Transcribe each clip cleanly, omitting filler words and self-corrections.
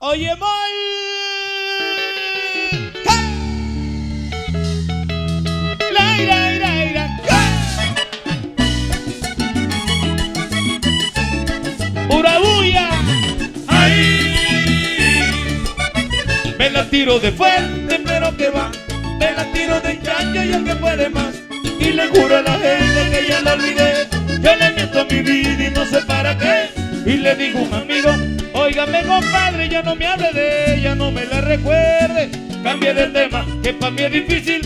Oye, mal. ¡Hey! La ira, ira, ira. ¡Hey! Una bulla. Ahí. Me la tiro de fuerte, pero que va. Me la tiro de chancho y el que puede más. Y le juro a la gente que ya la olvidé. Yo le miento a mi vida y no sé para qué. Y le digo a un amigo: óigame, compadre, ya no me hable de ella, no me la recuerde. Cambie de tema, que para mí es difícil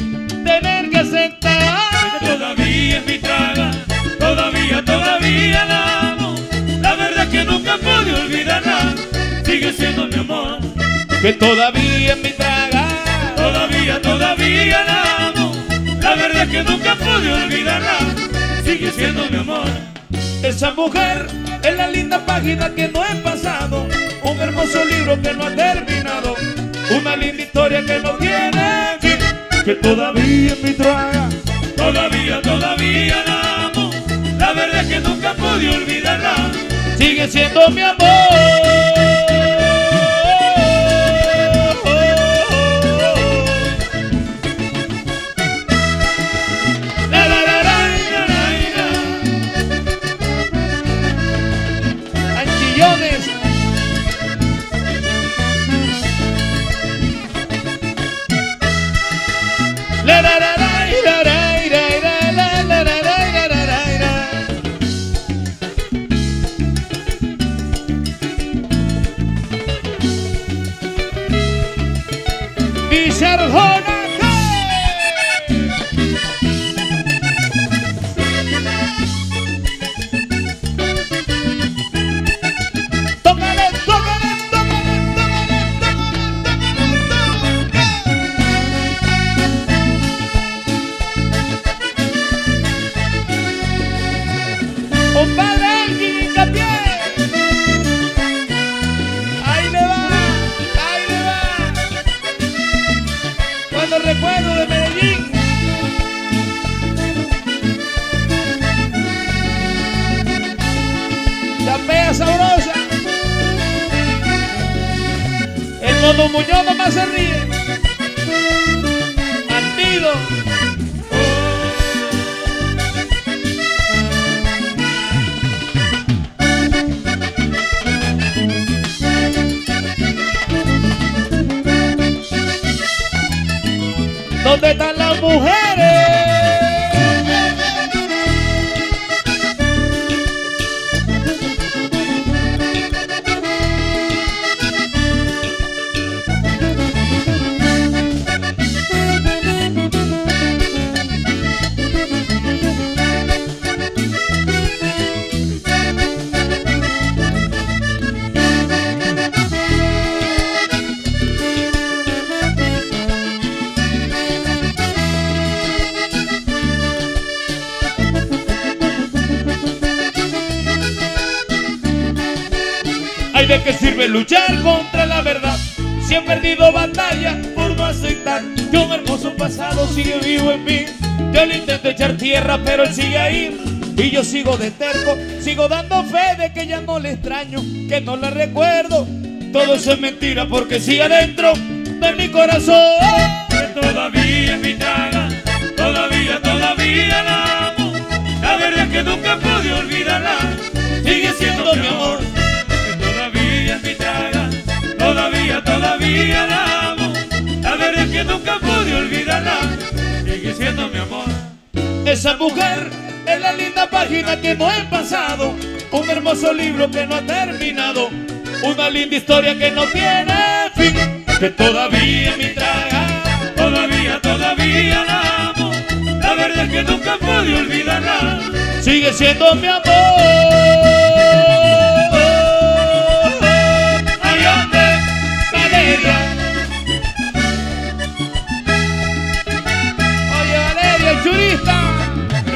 tener que aceptar. Todavía es mi traga, todavía la amo. La verdad es que nunca pude olvidarla, sigue siendo mi amor. Que todavía es mi traga, todavía la amo. La verdad es que nunca pude olvidarla, sigue siendo mi amor. Esa mujer es la linda página que no he pasado, un hermoso libro que no ha terminado, una linda historia que no tiene fin. Que todavía es mi traga, todavía la amo. La verdad es que nunca pude olvidarla, sigue siendo mi amor. Recuerdo de Medellín. Chapea sabrosa. El mono Muñoz nomás se ríe. Bandido. ¿Dónde están las mujeres? ¿De qué sirve luchar contra la verdad? Si he perdido batalla por no aceptar que un hermoso pasado sigue vivo en mí. Yo le intento echar tierra, pero él sigue ahí. Y yo sigo de terco, sigo dando fe de que ya no le extraño, que no la recuerdo. Todo eso es mentira porque sigue adentro de mi corazón. Que todavía es mi traga, todavía la amo. La verdad es que nunca pude olvidarla, sigue siendo mi amor. Todavía la amo, la verdad es que nunca pude olvidarla, sigue siendo mi amor. Esa mujer es la linda página que no he pasado, un hermoso libro que no ha terminado, una linda historia que no tiene fin. Que todavía mi traga, todavía la amo, la verdad es que nunca pude olvidarla, sigue siendo mi amor.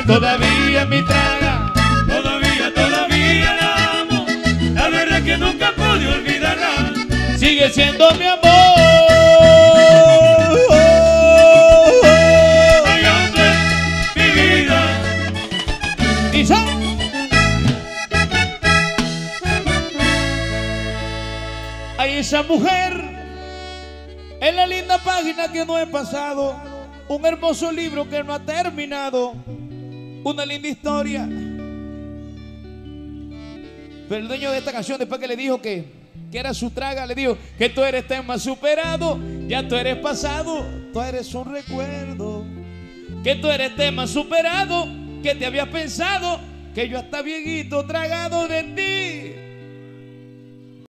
Todavía mi traga, todavía la amo. La verdad es que nunca pude olvidarla, sigue siendo mi amor. Ay, hombre, mi vida. Y son. a esa mujer en la linda página que no he pasado, un hermoso libro que no ha terminado, una linda historia. Pero el dueño de esta canción, después que le dijo que era su traga, le dijo que tú eres tema superado, ya tú eres pasado, tú eres un recuerdo. Que tú eres tema superado, que te habías pensado, que yo hasta viejito tragado de ti.